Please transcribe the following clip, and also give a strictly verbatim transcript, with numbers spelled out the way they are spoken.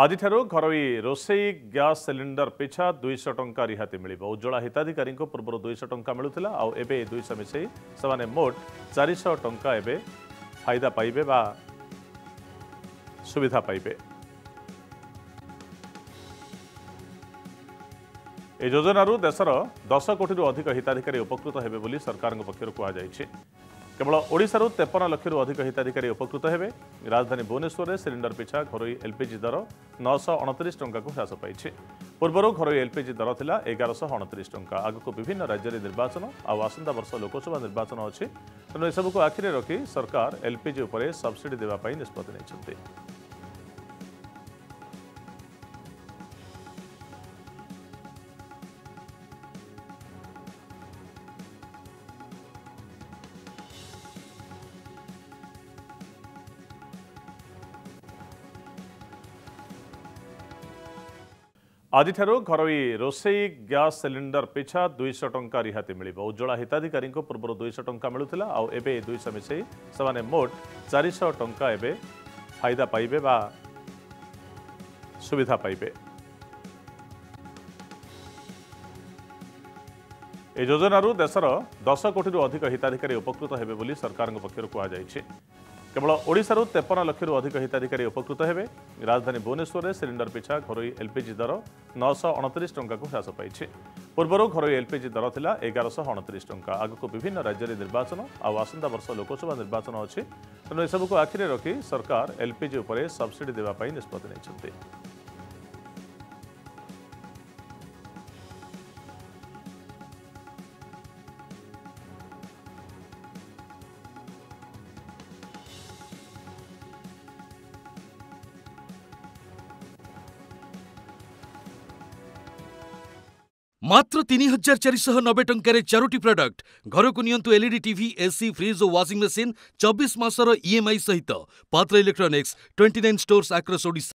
आज घरोई रोसई gas cylinder पिछा दुईश टंका रिहाती मिल उज्ज्वला हिताधिकारी पूर्व दुईश टंका मिलूला आबे दुईश मिसई से मोट चार टंका एबे फायदा पाइबे बा सुविधा पाइबे। ए योजनारु देशर दस कोटी अधिक हिताधिकारी उपकृत हेबे बोली सरकार पक्षर कहुई। केवल ओडिशारु तेपन लक्षर अधिक हिताधिकारी उपकृत हेबे। राजधानी भुवनेश्वर में सिलिंडर पिछा घरोई एलपीजी दर नौश अणतीस टंका को ह्रास पाई। पूर्वर घरोई एलपीजी दर था एगारश अणतीस टंका। आगक विभिन्न राज्य निर्वाचन आउ आसंता वर्ष लोकसभा निर्वाचन अच्छी तेणु एसबूक आखिरे रखी सरकार एलपीजी उपर सब्सिडी देवाई निष्पत्ति नेइछन्ति। आज घरोई रोसई गैस सिलिंडर पिछा दुईश टंका रिहाती मिल उज्ज्वला हिताधिकारी पूर्व दुईश टंका मिलूला आबे दुईश मिसई से मोट चार टंका एबे फायदा पाइबे बा सुविधा पाइबे। ए योजनारु देशर दस कोटी अधिक हिताधिकारी उपकृत हेबे बोली सरकार पक्षर कहुई। केवल ओडिशारु तेपन लक्षर अधिक हिताधिकारी उपकृत हेबे। राजधानी भुवनेश्वर में सिलिंडर पिछा घरोई एलपीजी दर नौश अणतीस टंका को ह्रास पाई। पूर्वर घरोई एलपीजी दर था एगारश अणतीस टंका। आगक विभिन्न राज्य निर्वाचन आउ आसंता वर्ष लोकसभा निर्वाचन अच्छी तेणु एसबूक आखिरे रखी सरकार एलपीजी उपर सब्सिडी देवाई निष्पत्ति नेइछन्ति। मात्र तीन हजार चार नबे टकर चारोटी प्रोडक्ट घर को नियंतु एलईडी टीवी एसी फ्रिज और वाशिंग मशीन चौबीस मासर ईएमआई सहित पात्र electronics twenty nine stores across Odisha.